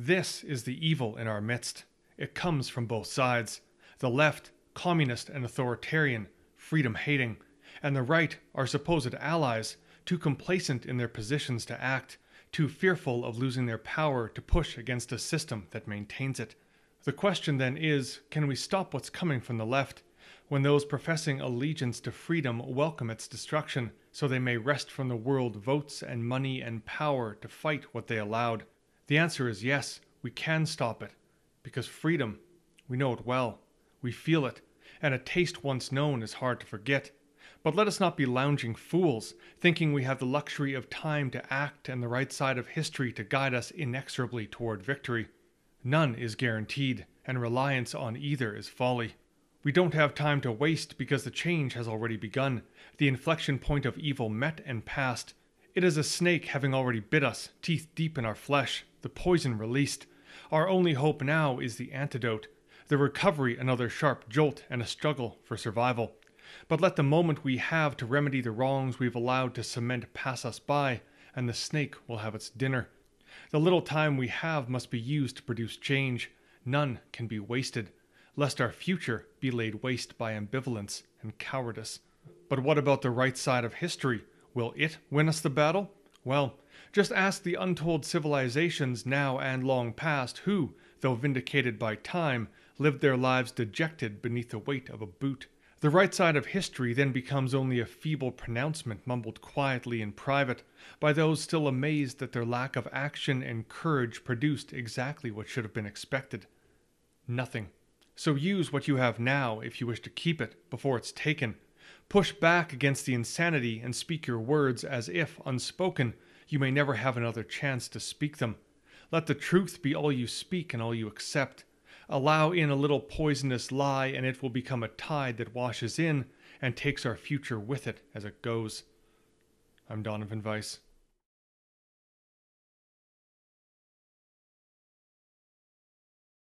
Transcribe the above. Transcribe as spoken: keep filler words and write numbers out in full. This is the evil in our midst. It comes from both sides. The left, communist and authoritarian, freedom-hating, and the right, our supposed allies, too complacent in their positions to act, too fearful of losing their power to push against a system that maintains it. The question then is, can we stop what's coming from the left, when those professing allegiance to freedom welcome its destruction, so they may wrest from the world votes and money and power to fight what they allowed? The answer is yes, we can stop it, because freedom, we know it well, we feel it, and a taste once known is hard to forget. But let us not be lounging fools, thinking we have the luxury of time to act and the right side of history to guide us inexorably toward victory. None is guaranteed, and reliance on either is folly. We don't have time to waste because the change has already begun, the inflection point of evil met and passed. It is a snake having already bit us, teeth deep in our flesh, the poison released. Our only hope now is the antidote, the recovery another sharp jolt and a struggle for survival. But let the moment we have to remedy the wrongs we've allowed to cement pass us by, and the snake will have its dinner. The little time we have must be used to produce change. None can be wasted, lest our future be laid waste by ambivalence and cowardice. But what about the right side of history? Will it win us the battle? Well, just ask the untold civilizations now and long past who, though vindicated by time, lived their lives dejected beneath the weight of a boot. The right side of history then becomes only a feeble pronouncement mumbled quietly in private by those still amazed that their lack of action and courage produced exactly what should have been expected. Nothing. So use what you have now if you wish to keep it before it's taken. Push back against the insanity and speak your words as if, unspoken, you may never have another chance to speak them. Let the truth be all you speak and all you accept. Allow in a little poisonous lie and it will become a tide that washes in and takes our future with it as it goes. I'm Donovan Vice.